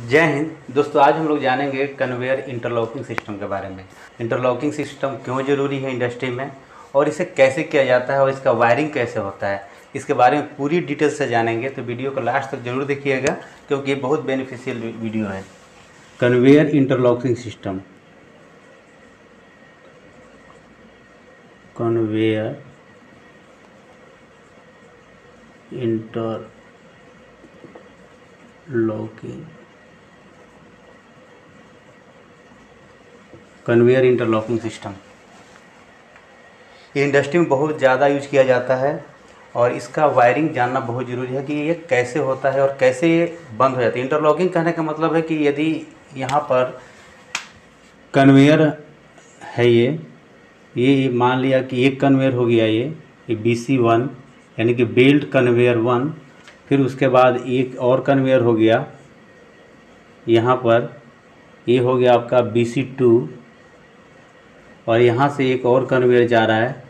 जय हिंद दोस्तों, आज हम लोग जानेंगे कन्वेयर इंटरलॉकिंग सिस्टम के बारे में। इंटरलॉकिंग सिस्टम क्यों ज़रूरी है इंडस्ट्री में और इसे कैसे किया जाता है और इसका वायरिंग कैसे होता है, इसके बारे में पूरी डिटेल से जानेंगे। तो वीडियो को लास्ट तक जरूर देखिएगा क्योंकि ये बहुत बेनिफिशियल वीडियो है। Conveyor interlocking system, conveyor interlocking, conveyor interlocking system ये इंडस्ट्री में बहुत ज़्यादा यूज किया जाता है और इसका वायरिंग जानना बहुत ज़रूरी है कि ये कैसे होता है और कैसे ये बंद हो जाती है। इंटरलॉकिंग कहने का मतलब है कि यदि यहाँ पर कन्वेयर है, ये मान लिया कि एक कन्वेयर हो गया, ये BC1 यानी कि बेल्ट कन्वेयर 1, फिर उसके बाद एक और कन्वेयर हो गया यहाँ पर, ये हो गया आपका BC2 और यहाँ से एक और कन्वेयर जा रहा है,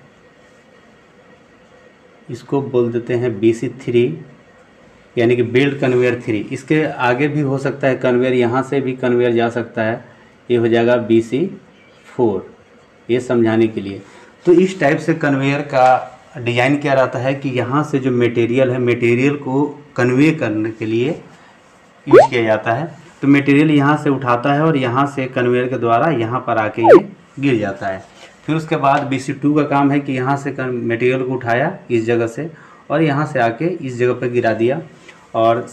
इसको बोल देते हैं BC3 यानी कि बेल्ट कन्वेयर 3। इसके आगे भी हो सकता है कन्वेयर, यहाँ से भी कन्वेयर जा सकता है, ये हो जाएगा BC4, ये समझाने के लिए। तो इस टाइप से कन्वेयर का डिज़ाइन किया जाता है कि यहाँ से जो मटेरियल है, मटेरियल को कन्वे करने के लिए यूज किया जाता है। तो मटेरियल यहाँ से उठाता है और यहाँ से कन्वेयर के द्वारा यहाँ पर आके ये गिर जाता है। फिर उसके बाद BC2 का काम है कि यहाँ से मटेरियल को उठाया इस जगह से और यहाँ से आके इस जगह पर गिरा दिया, और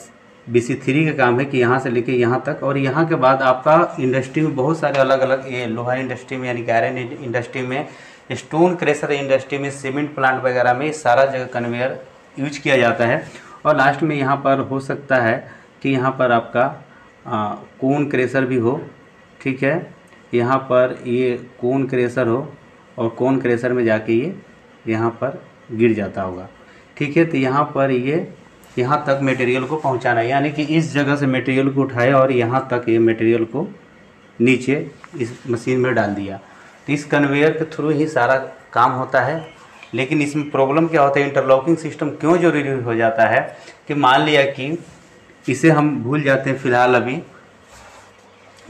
BC3 का काम है कि यहाँ से लेके यहाँ तक। और यहाँ के बाद आपका इंडस्ट्री में बहुत सारे अलग अलग, ये लोहा इंडस्ट्री में यानी आयरन इंडस्ट्री में, स्टोन क्रेशर इंडस्ट्री में, सीमेंट प्लांट वगैरह में, सारा जगह कन्वेयर यूज किया जाता है। और लास्ट में यहाँ पर हो सकता है कि यहाँ पर आपका कोन क्रेशर भी हो, ठीक है, यहाँ पर ये कोन क्रेशर हो और कोन क्रेशर में जाके ये यहाँ पर गिर जाता होगा, ठीक है। तो यहाँ पर ये यहाँ तक मटेरियल को पहुँचाना, यानी कि इस जगह से मटेरियल को उठाया और यहाँ तक ये मटेरियल को नीचे इस मशीन में डाल दिया। तो इस कन्वेयर के थ्रू ही सारा काम होता है। लेकिन इसमें प्रॉब्लम क्या होता है, इंटरलॉकिंग सिस्टम क्यों जरूरी हो जाता है कि मान लिया कि इसे हम भूल जाते हैं फिलहाल, अभी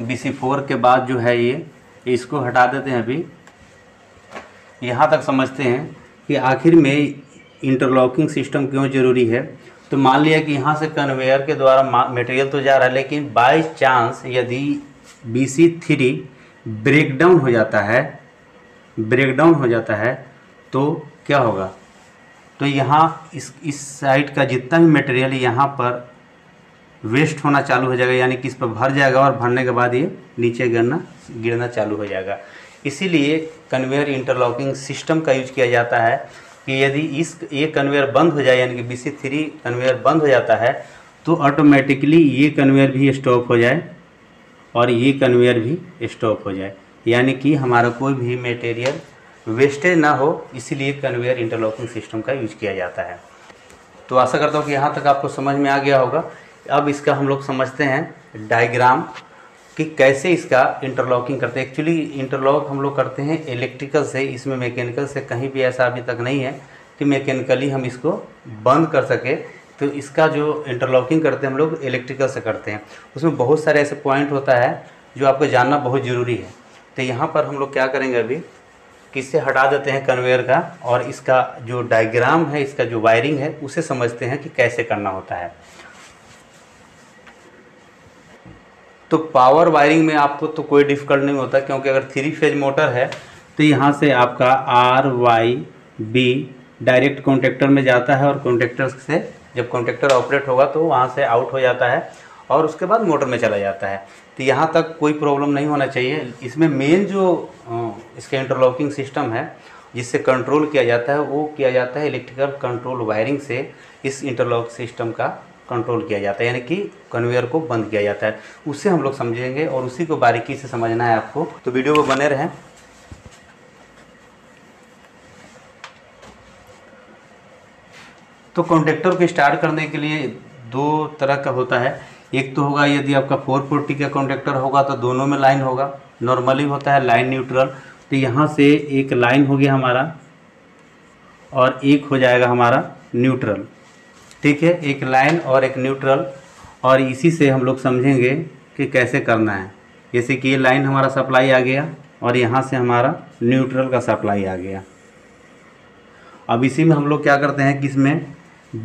BC4 के बाद जो है ये, इसको हटा देते हैं, अभी यहाँ तक समझते हैं कि आखिर में इंटरलॉकिंग सिस्टम क्यों ज़रूरी है। तो मान लिया कि यहाँ से कन्वेयर के द्वारा मटेरियल तो जा रहा है, लेकिन बाय चांस यदि BC3 ब्रेकडाउन हो जाता है, ब्रेकडाउन हो जाता है तो क्या होगा। तो यहाँ इस साइड का जितना भी मटेरियल यहाँ पर वेस्ट होना चालू हो जाएगा, यानी कि इस पर भर जाएगा और भरने के बाद ये नीचे गिरना चालू हो जाएगा। इसीलिए कन्वेयर इंटरलॉकिंग सिस्टम का यूज किया जाता है कि यदि ये कन्वेयर बंद हो जाए, यानी कि BC3 कन्वेयर बंद हो जाता है तो ऑटोमेटिकली ये कन्वेयर भी स्टॉप हो जाए और ये कन्वेयर भी स्टॉप हो जाए, यानी कि हमारा कोई भी मटेरियल वेस्टेज ना हो। इसीलिए कन्वेयर इंटरलॉकिंग सिस्टम का यूज किया जाता है। तो आशा करता हूँ कि यहाँ तक आपको समझ में आ गया होगा। अब इसका हम लोग समझते हैं डायग्राम कि कैसे इसका इंटरलॉकिंग करते हैं। एक्चुअली इंटरलॉक हम लोग करते हैं इलेक्ट्रिकल से, इसमें मैकेनिकल से कहीं भी ऐसा अभी तक नहीं है कि मैकेनिकली हम इसको बंद कर सके। तो इसका जो इंटरलॉकिंग करते हैं हम लोग इलेक्ट्रिकल से करते हैं, उसमें बहुत सारे ऐसे पॉइंट होता है जो आपको जानना बहुत ज़रूरी है। तो यहाँ पर हम लोग क्या करेंगे, अभी किससे हटा देते हैं कन्वेयर का, और इसका जो डायग्राम है, इसका जो वायरिंग है, उसे समझते हैं कि कैसे करना होता है। तो पावर वायरिंग में आपको तो कोई डिफिकल्ट नहीं होता, क्योंकि अगर 3 फेज मोटर है तो यहाँ से आपका RYB डायरेक्ट कॉन्टैक्टर में जाता है और कॉन्टैक्टर से जब कॉन्टैक्टर ऑपरेट होगा तो वहाँ से आउट हो जाता है और उसके बाद मोटर में चला जाता है। तो यहाँ तक कोई प्रॉब्लम नहीं होना चाहिए। इसमें मेन जो इसका इंटरलॉकिंग सिस्टम है जिससे कंट्रोल किया जाता है, वो किया जाता है इलेक्ट्रिकल कंट्रोल वायरिंग से। इस इंटरलॉक सिस्टम का कंट्रोल किया जाता है, यानी कि कन्वेयर को बंद किया जाता है, उससे हम लोग समझेंगे और उसी को बारीकी से समझना है आपको। तो वीडियो को बने रहें। तो कॉन्टैक्टर को स्टार्ट करने के लिए 2 तरह का होता है। एक तो होगा यदि आपका 440 का कॉन्टैक्टर होगा तो दोनों में लाइन होगा, नॉर्मली होता है लाइन न्यूट्रल। तो यहाँ से एक लाइन हो गया हमारा और एक हो जाएगा हमारा न्यूट्रल, ठीक है, एक लाइन और एक न्यूट्रल। और इसी से हम लोग समझेंगे कि कैसे करना है। जैसे कि ये लाइन हमारा सप्लाई आ गया और यहाँ से हमारा न्यूट्रल का सप्लाई आ गया। अब इसी में हम लोग क्या करते हैं कि इसमें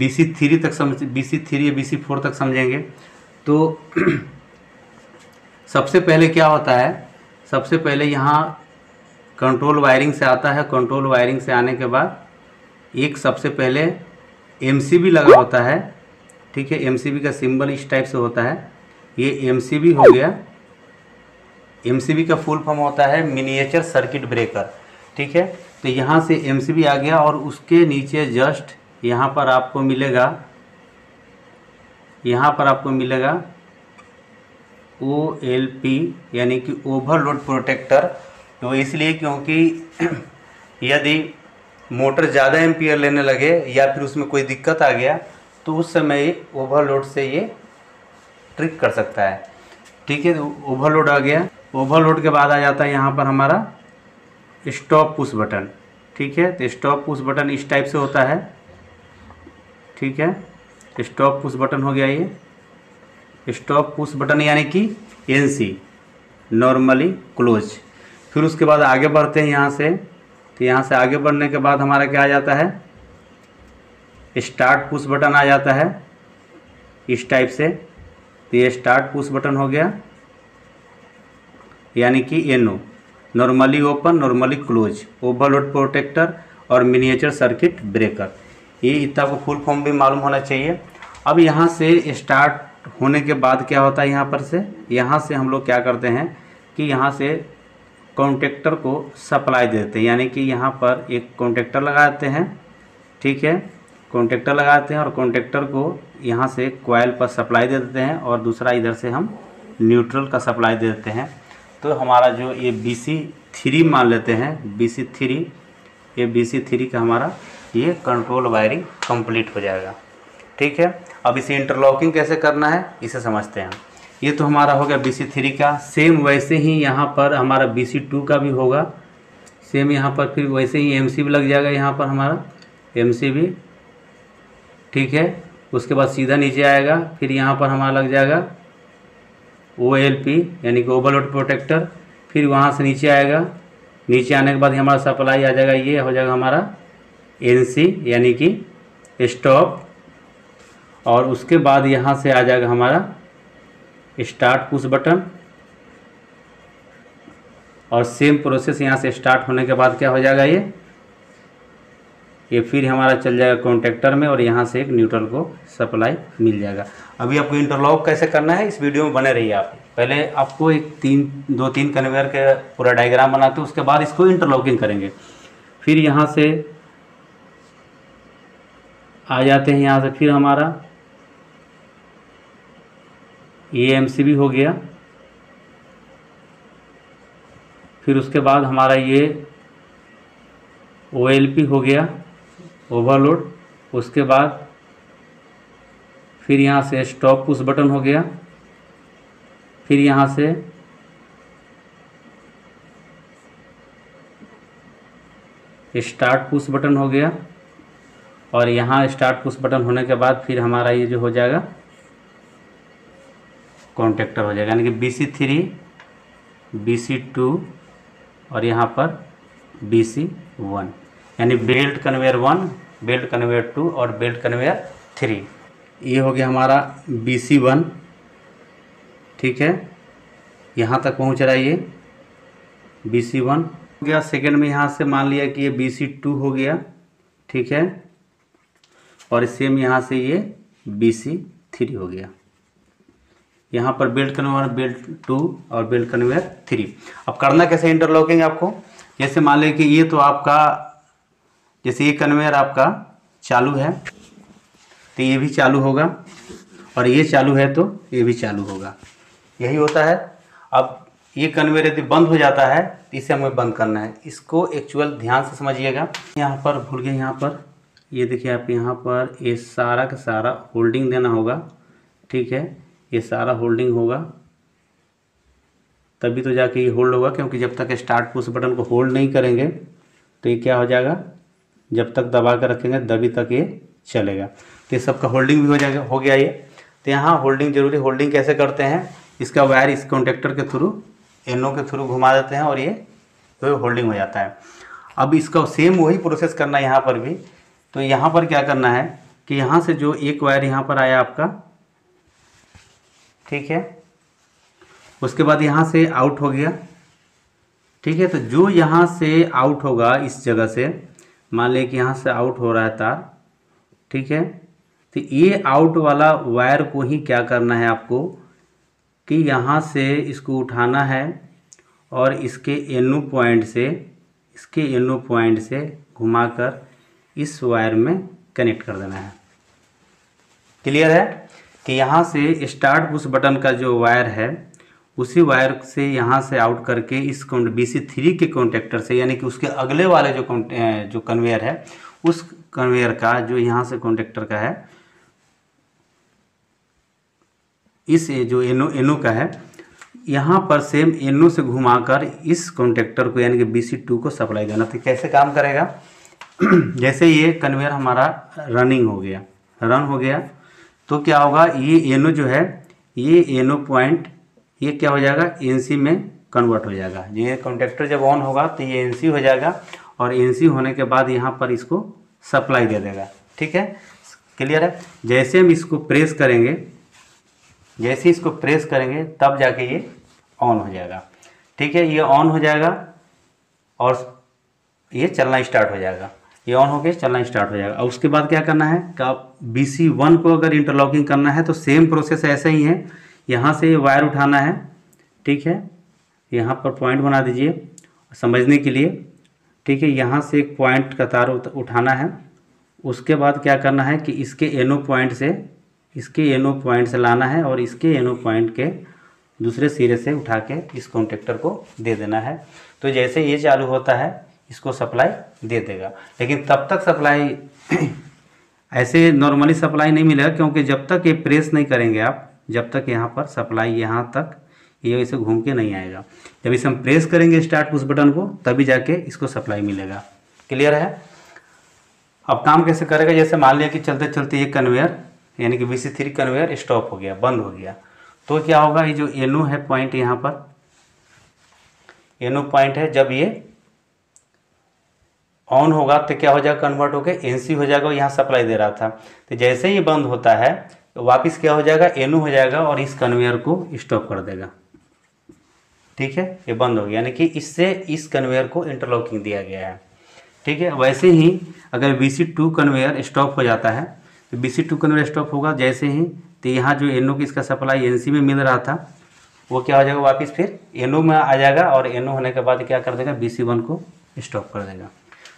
BC3 तक BC3 या BC4 तक समझेंगे। तो सबसे पहले क्या होता है, सबसे पहले यहाँ कंट्रोल वायरिंग से आता है। कंट्रोल वायरिंग से आने के बाद एक सबसे पहले MCB लगा होता है, ठीक है। MCB का सिंबल इस टाइप से होता है, ये MCB हो गया। MCB का फुल फॉर्म होता है मिनिएचर सर्किट ब्रेकर, ठीक है। तो यहाँ से MCB आ गया और उसके नीचे जस्ट यहाँ पर आपको मिलेगा, यहाँ पर आपको मिलेगा OLP यानी कि ओवरलोड प्रोटेक्टर। तो इसलिए क्योंकि यदि मोटर ज़्यादा एम्पियर लेने लगे या फिर उसमें कोई दिक्कत आ गया तो उस समय ओवरलोड से ये ट्रिक कर सकता है, ठीक है। तो ओवरलोड आ गया। ओवरलोड के बाद आ जाता है यहाँ पर हमारा स्टॉप पुश बटन, ठीक है। तो स्टॉप पुश बटन इस टाइप से होता है, ठीक है। स्टॉप पुश बटन हो गया ये। स्टॉप पुश बटन यानी कि NC नॉर्मली क्लोज। फिर उसके बाद आगे बढ़ते हैं यहाँ से। तो यहाँ से आगे बढ़ने के बाद हमारा क्या आ जाता है, स्टार्ट पुश बटन आ जाता है इस टाइप से। तो ये स्टार्ट पुश बटन हो गया यानी कि NO normally open normally close, overload protector और मिनिएचर सर्किट ब्रेकर। ये इतना को फुल फॉर्म भी मालूम होना चाहिए। अब यहाँ से स्टार्ट होने के बाद क्या होता है, यहाँ पर से यहाँ से हम लोग क्या करते हैं कि यहाँ से कॉन्टेक्टर को सप्लाई देते हैं, यानी कि यहाँ पर एक कॉन्टेक्टर लगाते हैं, ठीक है। कॉन्टेक्टर लगाते हैं और कॉन्टेक्टर को यहाँ से कॉइल पर सप्लाई दे देते हैं और दूसरा इधर से हम न्यूट्रल का सप्लाई दे देते हैं। तो हमारा जो ये BC3 मान लेते हैं, BC3, ये BC3 का हमारा ये कंट्रोल वायरिंग कंप्लीट हो जाएगा, ठीक है। अब इसे इंटरलॉकिंग कैसे करना है इसे समझते हैं। ये तो हमारा हो गया BC3 का। सेम वैसे ही यहाँ पर हमारा BC2 का भी होगा सेम। यहाँ पर फिर वैसे ही MCB लग जाएगा, यहाँ पर हमारा MCB, ठीक है। उसके बाद सीधा नीचे आएगा, फिर यहाँ पर हमारा लग जाएगा OLP यानी कि ओवरलोड प्रोटेक्टर। फिर वहाँ से नीचे आएगा, नीचे आने के बाद हमारा सप्लाई आ जाएगा, ये हो जाएगा हमारा NC यानी कि स्टॉप। और उसके बाद यहाँ से आ जाएगा हमारा स्टार्ट पुश बटन और सेम प्रोसेस यहाँ से स्टार्ट होने के बाद क्या हो जाएगा, ये फिर हमारा चल जाएगा कॉन्टेक्टर में और यहाँ से एक न्यूट्रल को सप्लाई मिल जाएगा। अभी आपको इंटरलॉक कैसे करना है इस वीडियो में बने रहिए आप। पहले आपको एक दो तीन कन्वेयर के पूरा डायग्राम बनाते हैं, उसके बाद इसको इंटरलॉकिंग करेंगे। फिर यहाँ से आ जाते हैं, यहाँ से फिर हमारा ये MCB हो गया। फिर उसके बाद हमारा ये OLP हो गया ओवरलोड। उसके बाद फिर यहाँ से स्टॉप पुश बटन हो गया। फिर यहाँ से स्टार्ट पुश बटन हो गया और यहाँ स्टार्ट पुश बटन होने के बाद फिर हमारा ये जो हो जाएगा कॉन्टेक्टर हो जाएगा, यानी कि BC3, BC2 और यहाँ पर BC1 यानी बेल्ट कन्वेयर 1, बेल्ट कन्वेयर 2 और बेल्ट कन्वेयर 3। ये हो गया हमारा BC1, ठीक है। यहाँ तक पहुँच रहा है ये BC1 हो गया। सेकेंड में यहाँ से मान लिया कि ये BC2 हो गया, ठीक है। और सेम यहाँ से ये BC3 हो गया। यहाँ पर बेल्ट कन्वेयर बेल्ट 2 और बेल्ट कन्वेयर 3। अब करना कैसे इंटरलॉकिंग आपको, जैसे मान लें कि ये तो आपका, जैसे ये कन्वेयर आपका चालू है तो ये भी चालू होगा और ये चालू है तो ये भी चालू होगा, यही होता है। अब ये कन्वेयर यदि बंद हो जाता है तो इसे हमें बंद करना है। इसको एक्चुअल ध्यान से समझिएगा। यहाँ पर भूल गए, यहाँ पर ये देखिए आप, यहाँ पर ये सारा का सारा होल्डिंग देना होगा, ठीक है। ये सारा होल्डिंग होगा तभी तो जाके ये होल्ड होगा, क्योंकि जब तक स्टार्ट पुश बटन को होल्ड नहीं करेंगे तो ये क्या हो जाएगा, जब तक दबा कर रखेंगे तभी तक ये चलेगा। तो ये सबका होल्डिंग भी हो जाएगा, हो गया ये। तो यहाँ होल्डिंग जरूरी। होल्डिंग कैसे करते हैं, इसका वायर इस कॉन्टेक्टर के थ्रू एनओ के थ्रू घुमा देते हैं और ये तो होल्डिंग हो जाता है। अब इसका सेम वही प्रोसेस करना है यहाँ पर भी। तो यहाँ पर क्या करना है कि यहाँ से जो एक वायर यहाँ पर आया आपका, ठीक है, उसके बाद यहाँ से आउट हो गया, ठीक है। तो जो यहाँ से आउट होगा इस जगह से, मान लें कि यहाँ से आउट हो रहा है तार, ठीक है, तो ये आउट वाला वायर को ही क्या करना है आपको कि यहाँ से इसको उठाना है और इसके एनओ पॉइंट से घुमाकर इस वायर में कनेक्ट कर देना है। क्लियर है कि यहाँ से स्टार्ट पुश बटन का जो वायर है उसी वायर से यहाँ से आउट करके इस BC3 के कॉन्टेक्टर से, यानी कि उसके अगले वाले जो कन्वेयर है, उस कन्वेयर का जो यहाँ से कॉन्टेक्टर का है, इस जो एनओ का है, यहाँ पर सेम एनओ से घुमाकर इस कॉन्टेक्टर को यानी कि BC2 को सप्लाई देना। तो कैसे काम करेगा, जैसे ये कन्वेयर हमारा रनिंग हो गया, रन हो गया, तो क्या होगा, ये एनओ जो है, ये एनओ पॉइंट ये क्या हो जाएगा, एनसी में कन्वर्ट हो जाएगा। ये कॉन्टेक्टर जब ऑन होगा तो ये एनसी हो जाएगा और एनसी होने के बाद यहाँ पर इसको सप्लाई दे देगा, ठीक है। क्लियर है। जैसे हम इसको प्रेस करेंगे, जैसे इसको प्रेस करेंगे तब जाके ये ऑन हो जाएगा, ठीक है। ये ऑन हो जाएगा और ये चलना स्टार्ट हो जाएगा, ये ऑन होके चलना स्टार्ट हो जाएगा। और उसके बाद क्या करना है कि आप BC1 को अगर इंटरलॉकिंग करना है तो सेम प्रोसेस ऐसे ही है। यहाँ से ये वायर उठाना है, ठीक है, यहाँ पर पॉइंट बना दीजिए समझने के लिए, ठीक है। यहाँ से एक पॉइंट का तार उठाना है, उसके बाद क्या करना है कि इसके एनओ पॉइंट से लाना है और इसके एनओ पॉइंट के दूसरे सिरे से उठा के इस कॉन्टेक्टर को दे देना है। तो जैसे ये चालू होता है इसको सप्लाई दे देगा, लेकिन तब तक सप्लाई ऐसे नॉर्मली सप्लाई नहीं मिलेगा क्योंकि जब तक ये प्रेस नहीं करेंगे आप, जब तक यहाँ पर सप्लाई यहाँ तक ये इसे घूम के नहीं आएगा। जब इसे हम प्रेस करेंगे स्टार्ट पुश बटन को तभी जाके इसको सप्लाई मिलेगा। क्लियर है। अब काम कैसे करेगा, जैसे मान लिया कि चलते चलते ये कन्वेयर यानी कि BC3 कन्वेयर स्टॉप हो गया, बंद हो गया, तो क्या होगा, ये जो एनओ है पॉइंट, यहाँ पर एनओ पॉइंट है, जब ये ऑन होगा तो क्या हो जाएगा, कन्वर्ट होके एनसी हो जाएगा, यहाँ सप्लाई दे रहा था। तो जैसे ही बंद होता है तो वापस क्या हो जाएगा, एनओ हो जाएगा और इस कन्वेयर को स्टॉप कर देगा, ठीक है, ये बंद हो गया, यानी कि इससे इस कन्वेयर को इंटरलॉकिंग दिया गया है, ठीक है। वैसे ही अगर BC2 कन्वेयर स्टॉप हो जाता है तो BC2 कन्वेयर स्टॉप होगा, जैसे ही तो यहाँ जो एनओ की इसका सप्लाई एनसी में मिल रहा था वो क्या हो जाएगा, वापस फिर एनओ में आ जाएगा और एनओ होने के बाद क्या कर देगा, BC1 को स्टॉप कर देगा।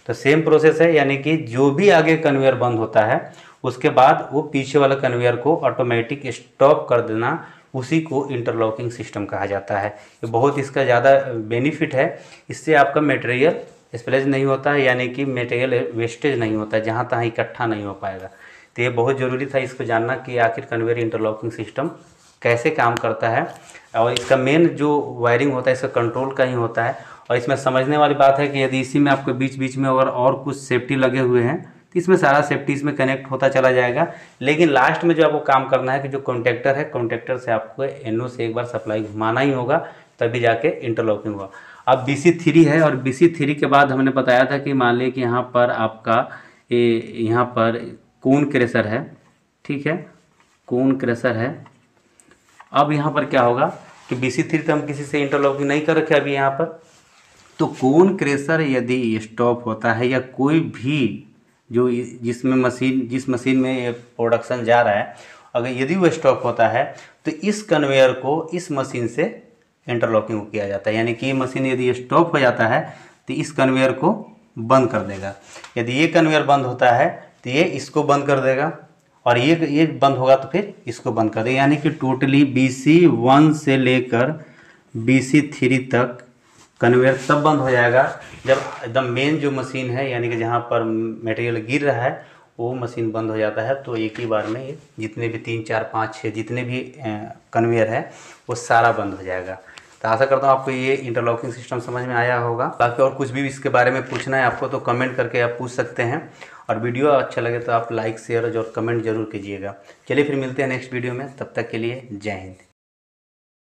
तो सेम प्रोसेस है, यानी कि जो भी आगे कन्वेयर बंद होता है उसके बाद वो पीछे वाला कन्वेयर को ऑटोमेटिक स्टॉप कर देना, उसी को इंटरलॉकिंग सिस्टम कहा जाता है। ये बहुत इसका ज़्यादा बेनिफिट है, इससे आपका मटेरियल स्प्लैश नहीं होता है, यानी कि मटेरियल वेस्टेज नहीं होता, जहाँ तहाँ इकट्ठा नहीं हो पाएगा। तो ये बहुत ज़रूरी था इसको जानना कि आखिर कन्वेयर इंटरलॉकिंग सिस्टम कैसे काम करता है, और इसका मेन जो वायरिंग होता है इसका कंट्रोल का ही होता है। और इसमें समझने वाली बात है कि यदि इसी में आपको बीच बीच में और कुछ सेफ्टी लगे हुए हैं तो इसमें सारा सेफ्टी इसमें कनेक्ट होता चला जाएगा, लेकिन लास्ट में जो आपको काम करना है कि जो कॉन्टेक्टर है, कॉन्टेक्टर से आपको एनओ से एक बार सप्लाई घुमाना ही होगा, तभी जाके इंटरलॉकिंग होगा। अब BC3 है और BC3 के बाद हमने बताया था कि मान लें कि यहाँ पर आपका यहाँ पर कोन क्रेशर है, ठीक है, कोन क्रेशर है। अब यहाँ पर क्या होगा कि BC3 तो हम किसी से इंटरलॉकिंग नहीं कर रखे अभी यहाँ पर, तो कोन क्रेशर यदि स्टॉप होता है या कोई भी जो जिस मशीन में ये प्रोडक्शन जा रहा है, अगर यदि वो स्टॉप होता है तो इस कन्वेयर को इस मशीन से इंटरलॉकिंग किया जाता है, यानी कि ये मशीन यदि स्टॉप हो जाता है तो इस कन्वेयर को बंद कर देगा। यदि ये कन्वेयर बंद होता है तो ये इसको बंद कर देगा और ये बंद होगा तो फिर इसको बंद कर देगा, यानी कि टोटली BC1 से लेकर BC3 तक कन्वेयर तब बंद हो जाएगा जब एकदम मेन जो मशीन है, यानी कि जहाँ पर मटेरियल गिर रहा है, वो मशीन बंद हो जाता है। तो एक ही बार में ये जितने भी 3, 4, 5, 6 जितने भी कन्वेयर है वो सारा बंद हो जाएगा। तो आशा करता हूँ आपको ये इंटरलॉकिंग सिस्टम समझ में आया होगा। बाकी और कुछ भी इसके बारे में पूछना है आपको तो कमेंट करके आप पूछ सकते हैं। और वीडियो अच्छा लगे तो आप लाइक शेयर और कमेंट जरूर कीजिएगा। चलिए फिर मिलते हैं नेक्स्ट वीडियो में, तब तक के लिए जय हिंद।